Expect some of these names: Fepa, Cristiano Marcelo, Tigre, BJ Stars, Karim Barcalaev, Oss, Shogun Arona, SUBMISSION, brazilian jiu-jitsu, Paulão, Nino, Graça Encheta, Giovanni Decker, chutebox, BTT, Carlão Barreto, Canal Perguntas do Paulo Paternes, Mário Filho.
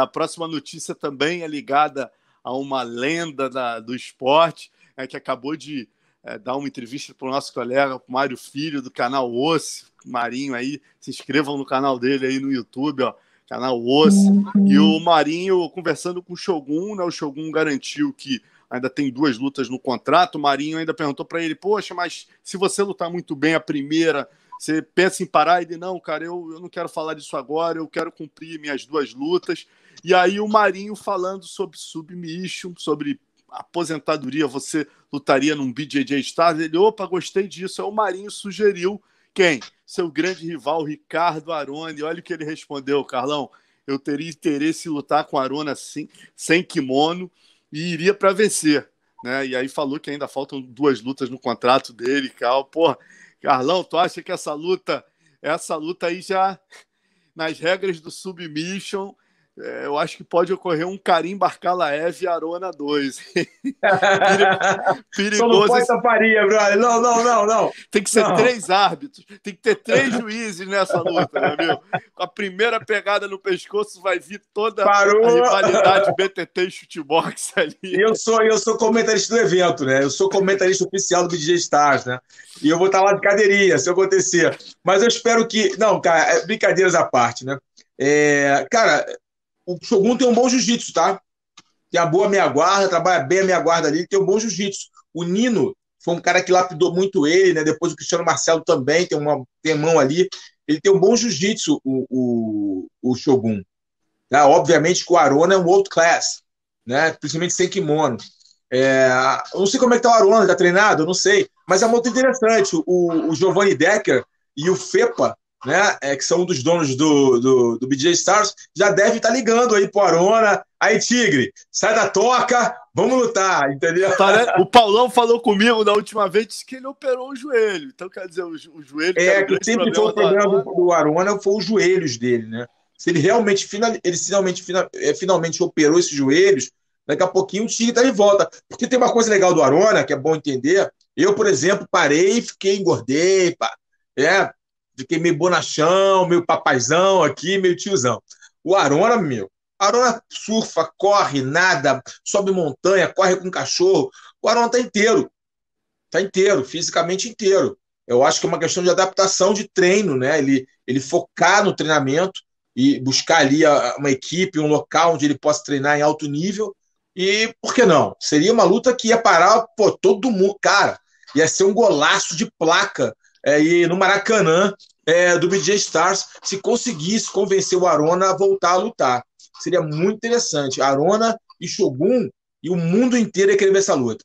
A próxima notícia também é ligada a uma lenda do esporte, que acabou de dar uma entrevista para o nosso colega Mário Filho, do canal Oss. Marinho aí, se inscrevam no canal dele aí no YouTube, ó, canal Oss. E o Marinho conversando com o Shogun, né? O Shogun garantiu que ainda tem 2 lutas no contrato. O Marinho ainda perguntou para ele: poxa, mas se você lutar muito bem a primeira, você pensa em parar? Ele: não, cara, eu não quero falar disso agora, eu quero cumprir minhas 2 lutas. E aí o Marinho falando sobre submission, sobre aposentadoria, você lutaria num BJ Stars? Ele: opa, gostei disso. Aí o Marinho sugeriu quem? Seu grande rival, Ricardo Arona. E olha o que ele respondeu, Carlão: eu teria interesse em lutar com Arona assim, sem kimono, e iria para vencer, né? E aí falou que ainda faltam 2 lutas no contrato dele, Carl. Porra, Carlão, tu acha que essa luta aí já, nas regras do submission, eu acho que pode ocorrer um Karim Barcalaev e Arona 2. Perigoso. Não. Tem que ser 3 árbitros, tem que ter 3 juízes nessa luta, né, meu? Com a primeira pegada no pescoço vai vir toda a rivalidade BTT e chutebox ali. Eu sou comentarista do evento, né? Eu sou comentarista oficial do BJ Stars, né? E eu vou estar lá de cadeirinha se acontecer. Mas eu espero que... Não, cara, brincadeiras à parte, né? Cara, o Shogun tem um bom jiu-jitsu, tá? Tem a boa meia guarda, trabalha bem a meia guarda ali, tem um bom jiu-jitsu. O Nino foi um cara que lapidou muito ele, né? Depois o Cristiano Marcelo também tem mão ali. Ele tem um bom jiu-jitsu, o Shogun. Tá? Obviamente que o Arona é um world class, né? Principalmente sem kimono. Eu não sei como é que tá o Arona, tá treinado? Eu não sei. Mas é muito interessante. O Giovanni Decker e o Fepa, né, que são um dos donos do BJ Stars, já deve estar ligando aí pro Arona: aí, Tigre, sai da toca, vamos lutar, entendeu? O Paulão falou comigo da última vez que ele operou o joelho, então quer dizer, o joelho... que sempre foi o problema do Arona, foi os joelhos dele, né? Se ele realmente, finalmente operou esses joelhos, daqui a pouquinho o Tigre tá de volta. Porque tem uma coisa legal do Arona, que é bom entender. Eu, por exemplo, parei, engordei, fiquei meio bonachão, meio papaizão aqui, meio tiozão. O Arona, Arona surfa, corre, nada, sobe montanha, corre com cachorro. O Arona tá inteiro. Tá inteiro, fisicamente inteiro. Eu acho que é uma questão de adaptação de treino, né? Ele focar no treinamento e buscar ali uma equipe, um local onde ele possa treinar em alto nível. E por que não? Seria uma luta que ia parar, pô, todo mundo, cara. Ia ser um golaço de placa. E no Maracanã, do BJ Stars, se conseguisse convencer o Arona a voltar a lutar. Seria muito interessante. Arona e Shogun, e o mundo inteiro ia querer ver essa luta.